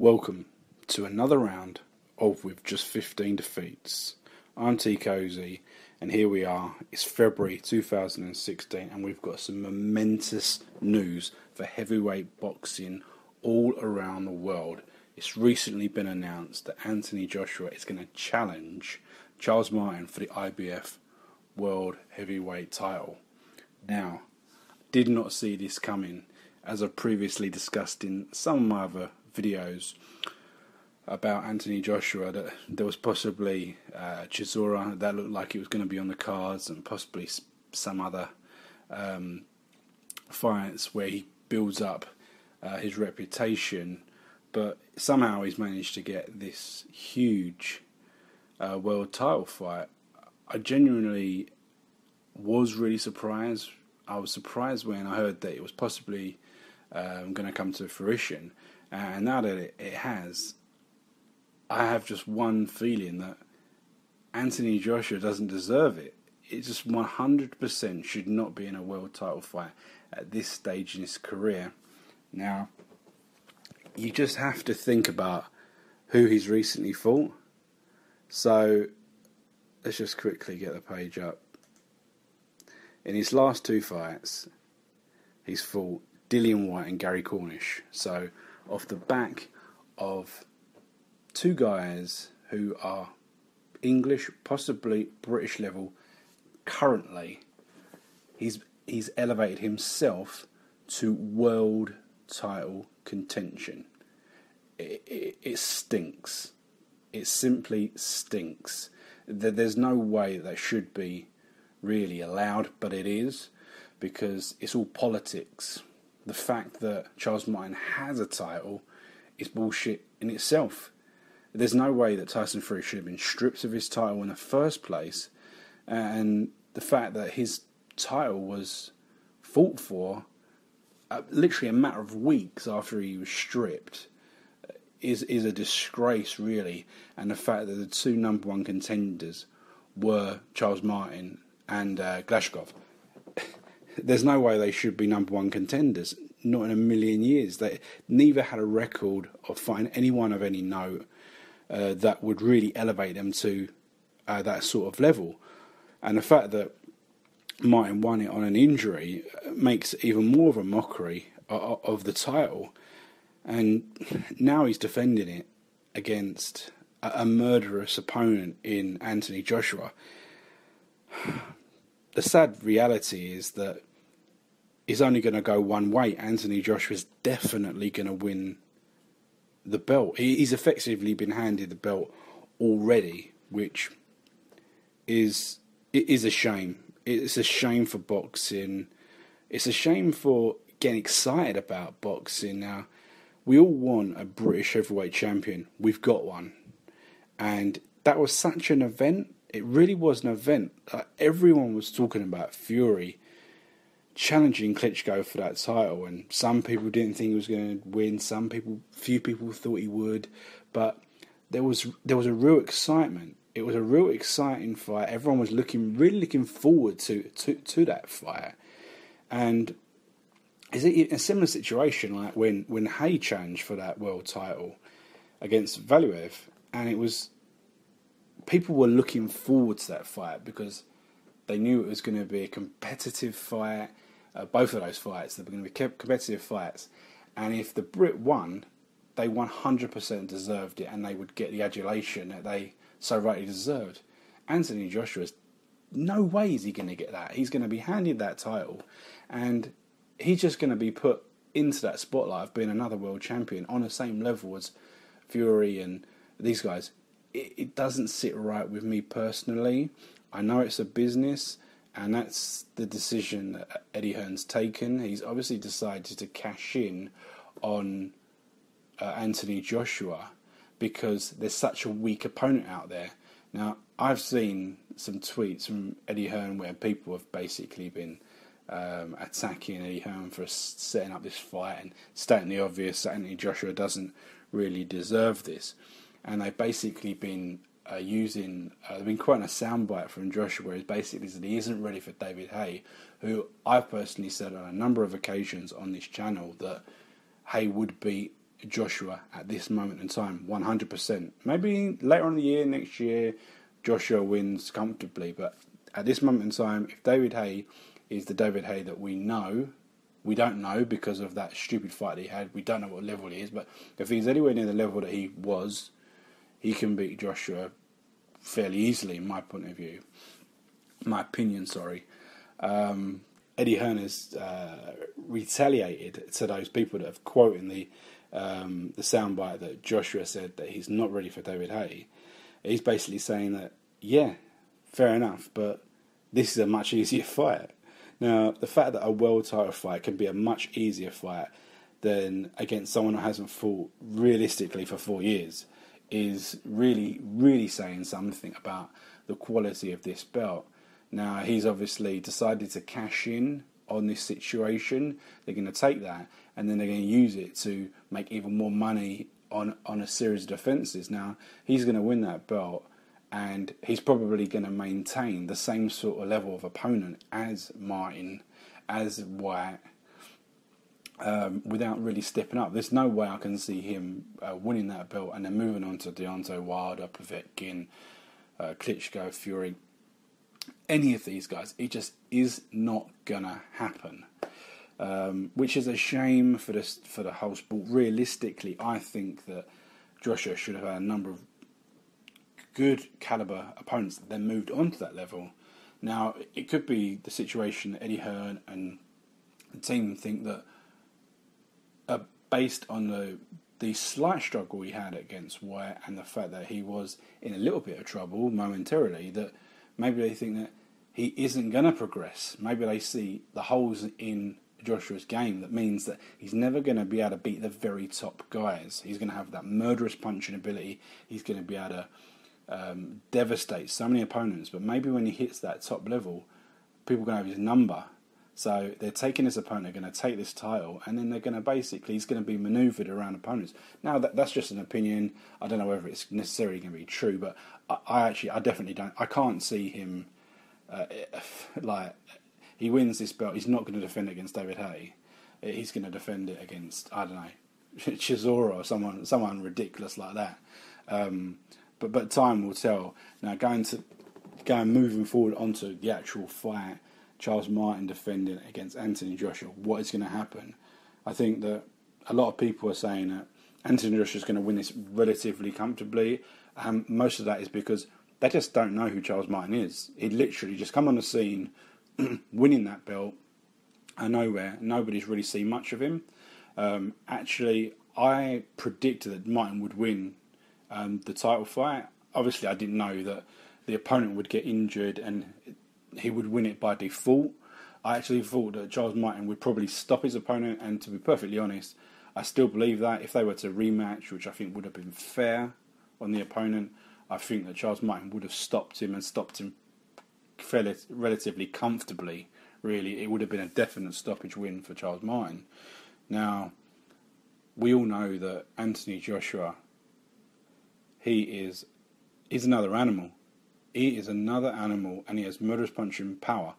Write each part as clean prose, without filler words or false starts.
Welcome to another round of With Just 15 Defeats. I'm T. Cozy, and here we are. It's February 2016 and we've got some momentous news for heavyweight boxing all around the world. It's recently been announced that Anthony Joshua is going to challenge Charles Martin for the IBF World Heavyweight title. Now, did not see this coming, as I've previously discussed in some of my other videos about Anthony Joshua, that there was possibly Chisora that looked like it was going to be on the cards, and possibly some other fights where he builds up his reputation, but somehow he's managed to get this huge world title fight. I genuinely was really surprised. I was surprised when I heard that it was possibly going to come to fruition. And now that it has, I have just one feeling that Anthony Joshua doesn't deserve it. It just 100% should not be in a world title fight at this stage in his career. Now, you just have to think about who he's recently fought. So, let's just quickly get the page up. In his last two fights, he's fought Dillian Whyte and Gary Cornish. So, off the back of two guys who are English, possibly British level currently, he's elevated himself to world title contention. It stinks. It simply stinks. There's no way that should be really allowed, but it is, because it's all politics. The fact that Charles Martin has a title is bullshit in itself. There's no way that Tyson Fury should have been stripped of his title in the first place. And the fact that his title was fought for literally a matter of weeks after he was stripped is a disgrace, really. And the fact that the two number one contenders were Charles Martin and Glashkov. There's no way they should be number one contenders. Not in a million years. They neither had a record of fighting anyone of any note that would really elevate them to that sort of level. And the fact that Martin won it on an injury makes even more of a mockery of the title. And now he's defending it against a murderous opponent in Anthony Joshua. The sad reality is that it's only going to go one way. Anthony Joshua's definitely going to win the belt. He's effectively been handed the belt already, which is a shame. It's a shame for boxing. It's a shame for getting excited about boxing. Now, we all want a British heavyweight champion. We've got one. And that was such an event. It really was an event. Everyone was talking about Fury challenging Klitschko for that title, and some people didn't think he was going to win. Few people thought he would, but there was a real excitement. It was a real exciting fight. Everyone was really looking forward to that fight. And is it a similar situation like when Haye challenged for that world title against Valuyev, and it was. People were looking forward to that fight because they knew it was going to be a competitive fight. Both of those fights, they were going to be competitive fights. And if the Brit won, they 100% deserved it, and they would get the adulation that they so rightly deserved. Anthony Joshua's, no way is he going to get that. He's going to be handed that title, and he's just going to be put into that spotlight of being another world champion on the same level as Fury and these guys. It doesn't sit right with me personally. I know it's a business, and that's the decision that Eddie Hearn's taken. He's obviously decided to cash in on Anthony Joshua because there's such a weak opponent out there. Now, I've seen some tweets from Eddie Hearn where people have basically been attacking Eddie Hearn for setting up this fight and stating the obvious that Anthony Joshua doesn't really deserve this. And they've basically been they've been quoting a soundbite from Joshua where he basically said he isn't ready for David Haye, who I've personally said on a number of occasions on this channel that Haye would be Joshua at this moment in time, 100%. Maybe later on in the year, next year, Joshua wins comfortably. But at this moment in time, if David Haye is the David Haye that we know, we don't know because of that stupid fight that he had. We don't know what level he is. But if he's anywhere near the level that he was, he can beat Joshua fairly easily, in my point of view. My opinion, sorry. Eddie Hearn has retaliated to those people that have quoted the soundbite that Joshua said that he's not ready for David Haye. He's basically saying that, yeah, fair enough, but this is a much easier fight. Now, the fact that a world title fight can be a much easier fight than against someone who hasn't fought realistically for 4 years is really, really saying something about the quality of this belt. Now, he's obviously decided to cash in on this situation. They're going to take that and then they're going to use it to make even more money on a series of defences. Now, he's going to win that belt and he's probably going to maintain the same sort of level of opponent as Martin, as Whyte, without really stepping up. There's no way I can see him winning that belt and then moving on to Deontay Wilder, Povetkin, Klitschko, Fury, any of these guys. It just is not gonna happen, which is a shame for the whole sport. Realistically, I think that Joshua should have had a number of good caliber opponents that then moved on to that level. Now, it could be the situation that Eddie Hearn and the team think that, based on the slight struggle he had against Wyatt and the fact that he was in a little bit of trouble momentarily, that maybe they think that he isn't going to progress. Maybe they see the holes in Joshua's game that means that he's never going to be able to beat the very top guys. He's going to have that murderous punching ability. He's going to be able to devastate so many opponents. But maybe when he hits that top level, people are going to have his number. So they're taking this opponent, they're going to take this title, and then they're going to basically, he's going to be manoeuvred around opponents. Now, that's just an opinion. I don't know whether it's necessarily going to be true, but I definitely don't. I can't see him, he wins this belt, he's not going to defend it against David Haye. He's going to defend it against, I don't know, Chisora or someone ridiculous like that. But time will tell. Now, moving forward onto the actual fight, Charles Martin defending against Anthony Joshua, what is going to happen? I think that a lot of people are saying that Anthony Joshua is going to win this relatively comfortably. Most of that is because they just don't know who Charles Martin is. He literally just come on the scene, winning that belt out of nowhere. Nobody's really seen much of him. Actually, I predicted that Martin would win the title fight. Obviously, I didn't know that the opponent would get injured and he would win it by default. I actually thought that Charles Martin would probably stop his opponent, and to be perfectly honest, I still believe that if they were to rematch, which I think would have been fair on the opponent, I think that Charles Martin would have stopped him and stopped him fairly, relatively comfortably, really. It would have been a definite stoppage win for Charles Martin. Now, we all know that Anthony Joshua, he's another animal. He is another animal and he has murderous punching power.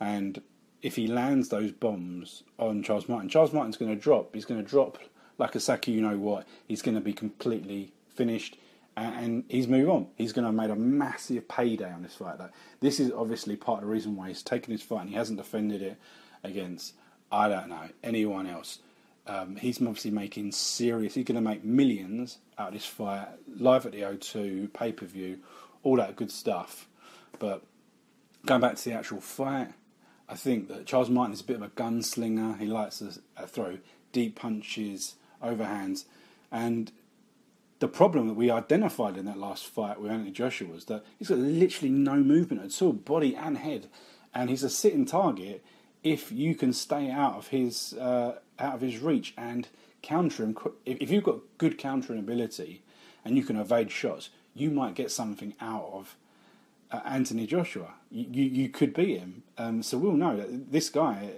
And if he lands those bombs on Charles Martin, Charles Martin's going to drop. He's going to drop like a sack of you-know-what. He's going to be completely finished and he's moved on. He's going to have made a massive payday on this fight. This is obviously part of the reason why he's taken his fight and he hasn't defended it against, I don't know, anyone else. He's obviously making he's going to make millions out of this fight, live at the O2, pay-per-view, all that good stuff. But going back to the actual fight, I think that Charles Martin is a bit of a gunslinger. He likes to throw deep punches, overhands. And the problem that we identified in that last fight with Anthony Joshua was that he's got literally no movement at all, body and head. And he's a sitting target if you can stay out of his reach and counter him. If you've got good countering ability and you can evade shots, you might get something out of Anthony Joshua. You could beat him. So we'll know that this guy,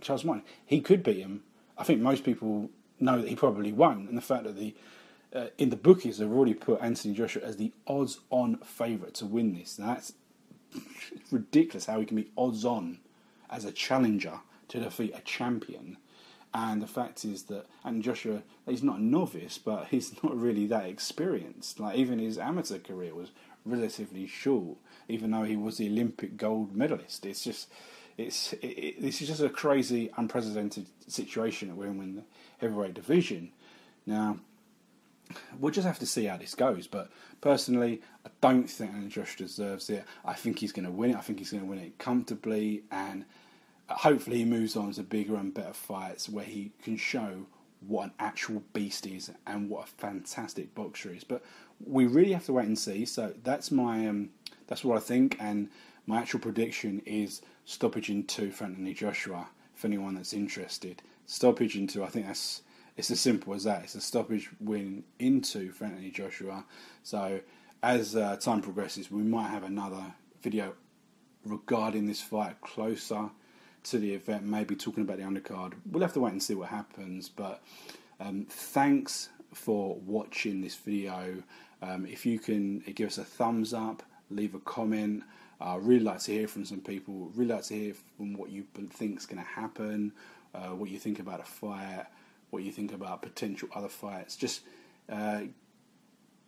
Charles Martin, he could beat him. I think most people know that he probably won't. And the fact that in the bookies, they've already put Anthony Joshua as the odds-on favourite to win this. Now, that's ridiculous how he can be odds-on as a challenger to defeat a champion. And the fact is that, and Joshua, he's not a novice, but he's not really that experienced. Like, even his amateur career was relatively short, even though he was the Olympic gold medalist. It's just, this is just a crazy, unprecedented situation that we're in the heavyweight division. Now, we'll just have to see how this goes, but personally, I don't think Anthony Joshua deserves it. I think he's going to win it. I think he's going to win it comfortably, and hopefully he moves on to bigger and better fights where he can show what an actual beast he is and what a fantastic boxer he is. But we really have to wait and see. So that's my that's what I think, and my actual prediction is stoppage in 2 for Anthony Joshua. For anyone that's interested, stoppage in 2. I think that's. It's as simple as that. It's a stoppage win in 2 for Anthony Joshua. So as time progresses, we might have another video regarding this fight closer to the event, maybe talking about the undercard. We'll have to wait and see what happens. But thanks for watching this video. If you can give us a thumbs up, leave a comment. I'd really like to hear from some people. Really like to hear from what you think is going to happen, what you think about a fight, what you think about potential other fights. Just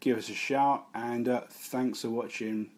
give us a shout, and thanks for watching.